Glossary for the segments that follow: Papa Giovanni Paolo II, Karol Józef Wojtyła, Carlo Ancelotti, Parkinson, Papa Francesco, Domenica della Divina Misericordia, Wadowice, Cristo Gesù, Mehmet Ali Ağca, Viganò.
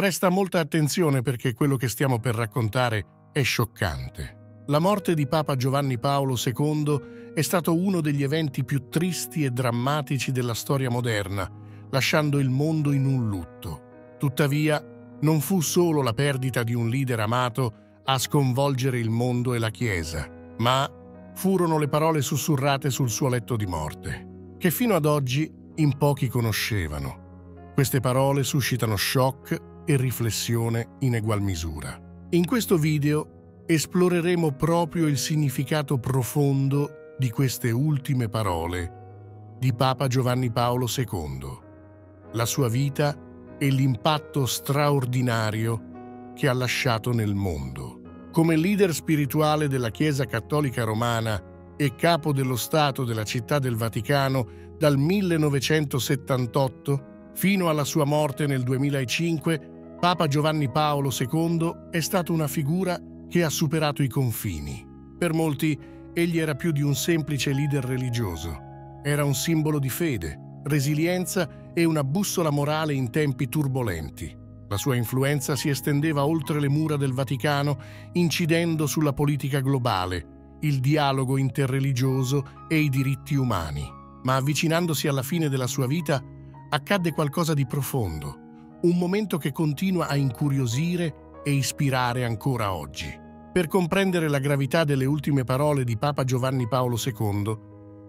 Presta molta attenzione perché quello che stiamo per raccontare è scioccante. La morte di Papa Giovanni Paolo II è stato uno degli eventi più tristi e drammatici della storia moderna, lasciando il mondo in un lutto. Tuttavia, non fu solo la perdita di un leader amato a sconvolgere il mondo e la Chiesa, ma furono le parole sussurrate sul suo letto di morte, che fino ad oggi in pochi conoscevano. Queste parole suscitano shock e riflessione in egual misura. In questo video esploreremo proprio il significato profondo di queste ultime parole di Papa Giovanni Paolo II, la sua vita e l'impatto straordinario che ha lasciato nel mondo. Come leader spirituale della Chiesa Cattolica Romana e capo dello Stato della Città del Vaticano dal 1978, fino alla sua morte nel 2005, Papa Giovanni Paolo II è stato una figura che ha superato i confini. Per molti, egli era più di un semplice leader religioso. Era un simbolo di fede, resilienza e una bussola morale in tempi turbolenti. La sua influenza si estendeva oltre le mura del Vaticano, incidendo sulla politica globale, il dialogo interreligioso e i diritti umani. Ma avvicinandosi alla fine della sua vita, accadde qualcosa di profondo, un momento che continua a incuriosire e ispirare ancora oggi. Per comprendere la gravità delle ultime parole di Papa Giovanni Paolo II,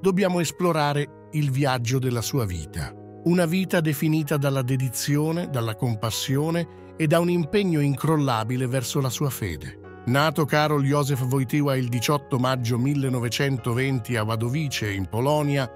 dobbiamo esplorare il viaggio della sua vita. Una vita definita dalla dedizione, dalla compassione e da un impegno incrollabile verso la sua fede. Nato Karol Józef Wojtyła il 18 maggio 1920 a Wadowice, in Polonia,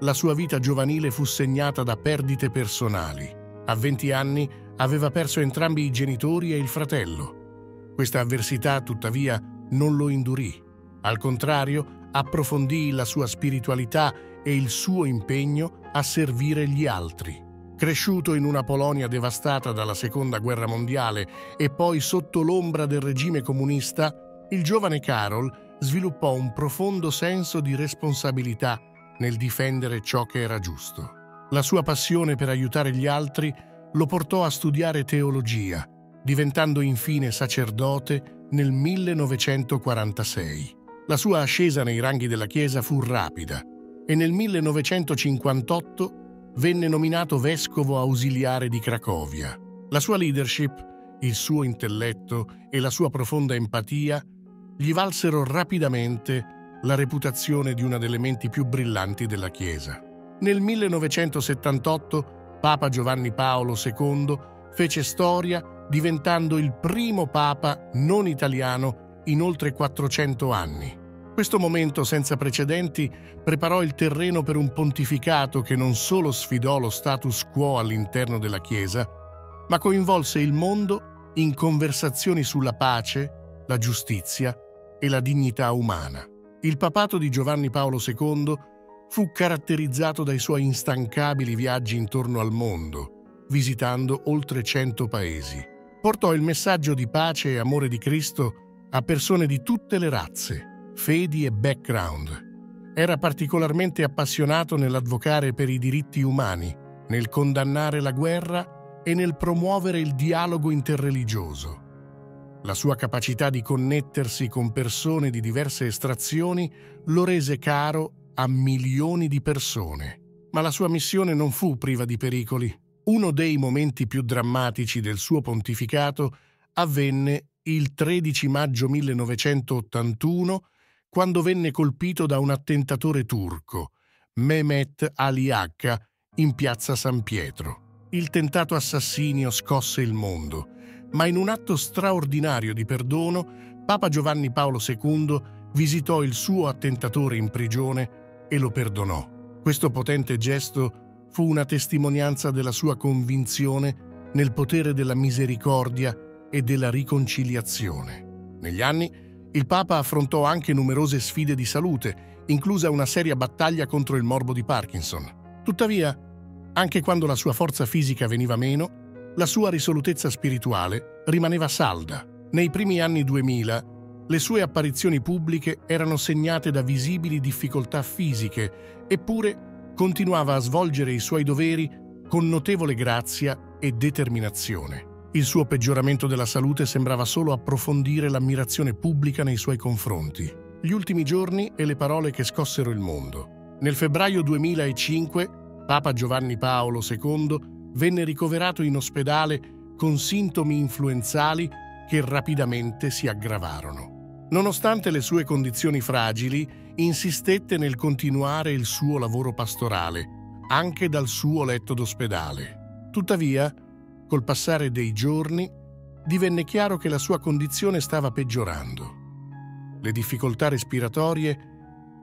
la sua vita giovanile fu segnata da perdite personali. A 20 anni aveva perso entrambi i genitori e il fratello. Questa avversità, tuttavia, non lo indurì. Al contrario, approfondì la sua spiritualità e il suo impegno a servire gli altri. Cresciuto in una Polonia devastata dalla Seconda Guerra Mondiale e poi sotto l'ombra del regime comunista, il giovane Karol sviluppò un profondo senso di responsabilità nel difendere ciò che era giusto. La sua passione per aiutare gli altri lo portò a studiare teologia, diventando infine sacerdote nel 1946. La sua ascesa nei ranghi della Chiesa fu rapida e nel 1958 venne nominato vescovo ausiliare di Cracovia. La sua leadership, il suo intelletto e la sua profonda empatia gli valsero rapidamente la reputazione di una delle menti più brillanti della Chiesa. Nel 1978 Papa Giovanni Paolo II fece storia diventando il primo Papa non italiano in oltre 400 anni. Questo momento senza precedenti preparò il terreno per un pontificato che non solo sfidò lo status quo all'interno della Chiesa, ma coinvolse il mondo in conversazioni sulla pace, la giustizia e la dignità umana. Il papato di Giovanni Paolo II fu caratterizzato dai suoi instancabili viaggi intorno al mondo, visitando oltre 100 paesi. Portò il messaggio di pace e amore di Cristo a persone di tutte le razze, fedi e background. Era particolarmente appassionato nell'avvocare per i diritti umani, nel condannare la guerra e nel promuovere il dialogo interreligioso. La sua capacità di connettersi con persone di diverse estrazioni lo rese caro a milioni di persone. Ma la sua missione non fu priva di pericoli. Uno dei momenti più drammatici del suo pontificato avvenne il 13 maggio 1981, quando venne colpito da un attentatore turco, Mehmet Ali Ağca, in piazza San Pietro. Il tentato assassinio scosse il mondo, ma in un atto straordinario di perdono, Papa Giovanni Paolo II visitò il suo attentatore in prigione e lo perdonò. Questo potente gesto fu una testimonianza della sua convinzione nel potere della misericordia e della riconciliazione. Negli anni, il Papa affrontò anche numerose sfide di salute, inclusa una seria battaglia contro il morbo di Parkinson. Tuttavia, anche quando la sua forza fisica veniva meno, la sua risolutezza spirituale rimaneva salda. Nei primi anni 2000, le sue apparizioni pubbliche erano segnate da visibili difficoltà fisiche, eppure continuava a svolgere i suoi doveri con notevole grazia e determinazione. Il suo peggioramento della salute sembrava solo approfondire l'ammirazione pubblica nei suoi confronti. Gli ultimi giorni e le parole che scossero il mondo. Nel febbraio 2005, Papa Giovanni Paolo II venne ricoverato in ospedale con sintomi influenzali che rapidamente si aggravarono. Nonostante le sue condizioni fragili, insistette nel continuare il suo lavoro pastorale, anche dal suo letto d'ospedale. Tuttavia, col passare dei giorni, divenne chiaro che la sua condizione stava peggiorando. Le difficoltà respiratorie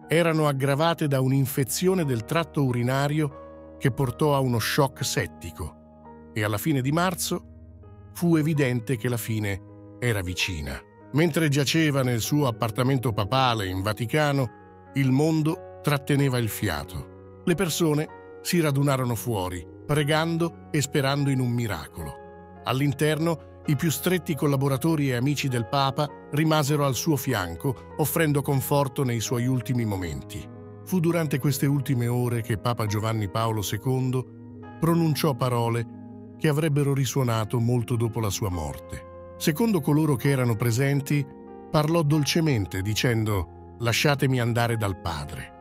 erano aggravate da un'infezione del tratto urinario che portò a uno shock settico e alla fine di marzo fu evidente che la fine era vicina. Mentre giaceva nel suo appartamento papale in Vaticano, il mondo tratteneva il fiato. Le persone si radunarono fuori, pregando e sperando in un miracolo. All'interno, i più stretti collaboratori e amici del Papa rimasero al suo fianco, offrendo conforto nei suoi ultimi momenti. Fu durante queste ultime ore che Papa Giovanni Paolo II pronunciò parole che avrebbero risuonato molto dopo la sua morte. Secondo coloro che erano presenti, parlò dolcemente dicendo «Lasciatemi andare dal Padre».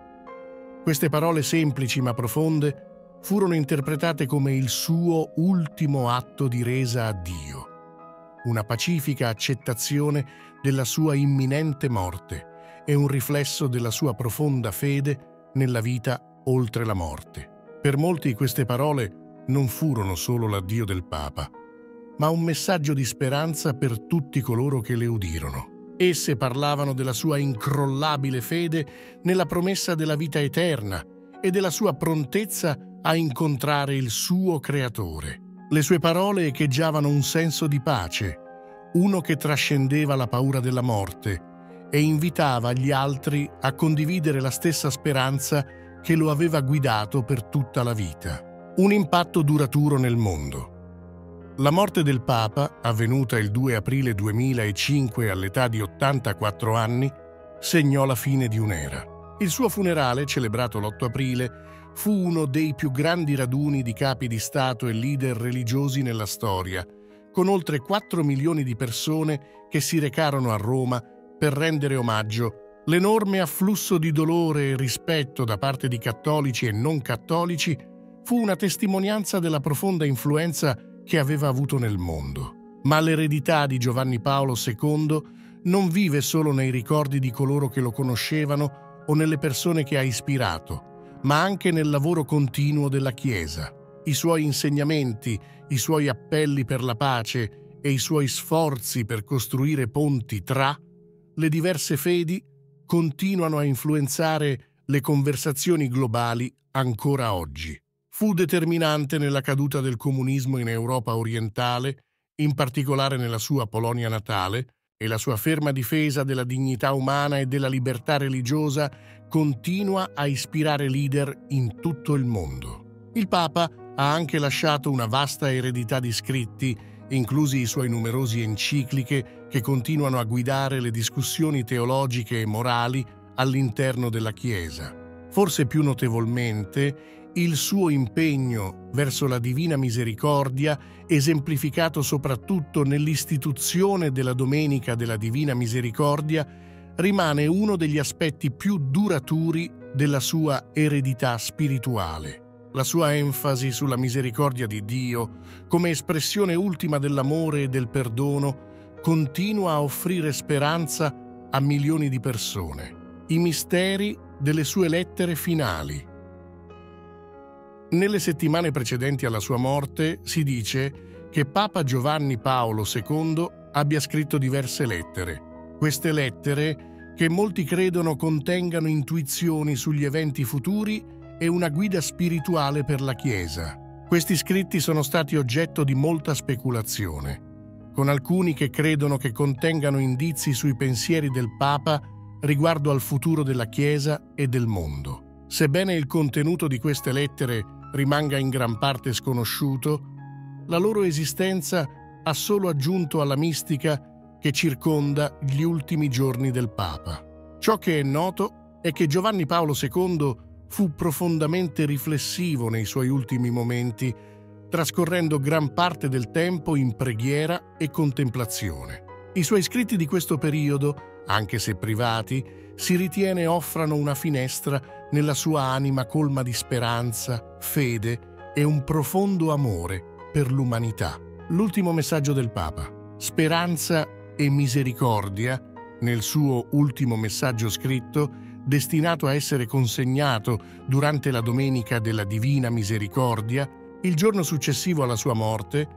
Queste parole semplici ma profonde furono interpretate come il suo ultimo atto di resa a Dio, una pacifica accettazione della sua imminente morte e un riflesso della sua profonda fede nella vita oltre la morte. Per molti queste parole non furono solo l'addio del Papa, ma un messaggio di speranza per tutti coloro che le udirono. Esse parlavano della sua incrollabile fede nella promessa della vita eterna e della sua prontezza a incontrare il suo Creatore. Le sue parole echeggiavano un senso di pace, uno che trascendeva la paura della morte e invitava gli altri a condividere la stessa speranza che lo aveva guidato per tutta la vita. Un impatto duraturo nel mondo. La morte del Papa, avvenuta il 2 aprile 2005 all'età di 84 anni, segnò la fine di un'era. Il suo funerale, celebrato l'8 aprile, fu uno dei più grandi raduni di capi di Stato e leader religiosi nella storia, con oltre 4 milioni di persone che si recarono a Roma per rendere omaggio. L'enorme afflusso di dolore e rispetto da parte di cattolici e non cattolici fu una testimonianza della profonda influenza che aveva avuto nel mondo. Ma l'eredità di Giovanni Paolo II non vive solo nei ricordi di coloro che lo conoscevano o nelle persone che ha ispirato, ma anche nel lavoro continuo della Chiesa. I suoi insegnamenti, i suoi appelli per la pace e i suoi sforzi per costruire ponti tra le diverse fedi continuano a influenzare le conversazioni globali ancora oggi. Fu determinante nella caduta del comunismo in Europa orientale, in particolare nella sua Polonia natale, e la sua ferma difesa della dignità umana e della libertà religiosa continua a ispirare leader in tutto il mondo. Il Papa ha anche lasciato una vasta eredità di scritti, inclusi i suoi numerosi encicliche, che continuano a guidare le discussioni teologiche e morali all'interno della Chiesa. Forse più notevolmente, il suo impegno verso la Divina Misericordia, esemplificato soprattutto nell'istituzione della Domenica della Divina Misericordia, rimane uno degli aspetti più duraturi della sua eredità spirituale. La sua enfasi sulla misericordia di Dio, come espressione ultima dell'amore e del perdono, continua a offrire speranza a milioni di persone. I misteri delle sue lettere finali. Nelle settimane precedenti alla sua morte si dice che Papa Giovanni Paolo II abbia scritto diverse lettere. Queste lettere, che molti credono contengano intuizioni sugli eventi futuri e una guida spirituale per la Chiesa. Questi scritti sono stati oggetto di molta speculazione, con alcuni che credono che contengano indizi sui pensieri del Papa riguardo al futuro della Chiesa e del mondo. Sebbene il contenuto di queste lettere rimanga in gran parte sconosciuto, la loro esistenza ha solo aggiunto alla mistica che circonda gli ultimi giorni del Papa. Ciò che è noto è che Giovanni Paolo II fu profondamente riflessivo nei suoi ultimi momenti, trascorrendo gran parte del tempo in preghiera e contemplazione. I suoi scritti di questo periodo, anche se privati, si ritiene offrano una finestra nella sua anima colma di speranza, fede e un profondo amore per l'umanità. L'ultimo messaggio del Papa, speranza e misericordia, nel suo ultimo messaggio scritto, destinato a essere consegnato durante la Domenica della Divina Misericordia, il giorno successivo alla sua morte,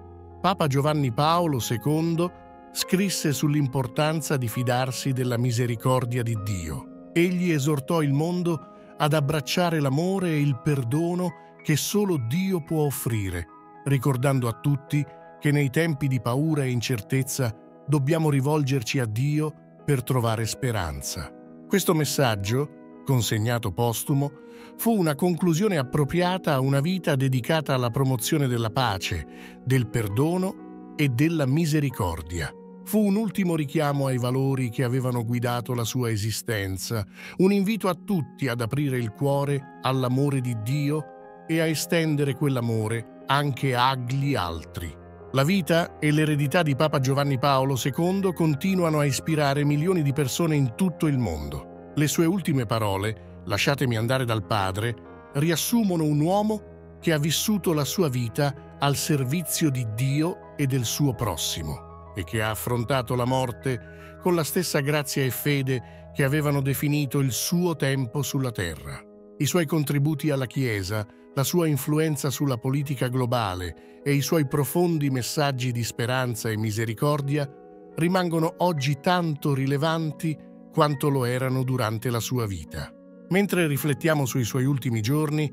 Papa Giovanni Paolo II scrisse sull'importanza di fidarsi della misericordia di Dio. Egli esortò il mondo ad abbracciare l'amore e il perdono che solo Dio può offrire, ricordando a tutti che nei tempi di paura e incertezza dobbiamo rivolgerci a Dio per trovare speranza. Questo messaggio, consegnato postumo, fu una conclusione appropriata a una vita dedicata alla promozione della pace, del perdono e della misericordia. Fu un ultimo richiamo ai valori che avevano guidato la sua esistenza, un invito a tutti ad aprire il cuore all'amore di Dio e a estendere quell'amore anche agli altri. La vita e l'eredità di Papa Giovanni Paolo II continuano a ispirare milioni di persone in tutto il mondo. Le sue ultime parole, lasciatemi andare dal Padre, riassumono un uomo che ha vissuto la sua vita al servizio di Dio e del suo prossimo e che ha affrontato la morte con la stessa grazia e fede che avevano definito il suo tempo sulla terra. I suoi contributi alla Chiesa, la sua influenza sulla politica globale e i suoi profondi messaggi di speranza e misericordia rimangono oggi tanto rilevanti quanto lo erano durante la sua vita. Mentre riflettiamo sui suoi ultimi giorni,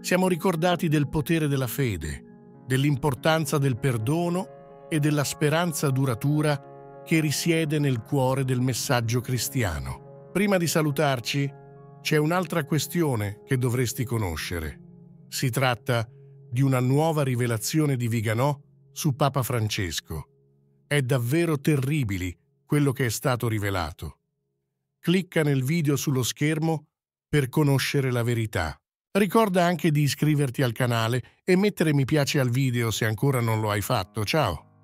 siamo ricordati del potere della fede, dell'importanza del perdono e della speranza duratura che risiede nel cuore del messaggio cristiano. Prima di salutarci, c'è un'altra questione che dovresti conoscere. Si tratta di una nuova rivelazione di Viganò su Papa Francesco. È davvero terribile quello che è stato rivelato. Clicca nel video sullo schermo per conoscere la verità. Ricorda anche di iscriverti al canale e mettere mi piace al video se ancora non lo hai fatto. Ciao!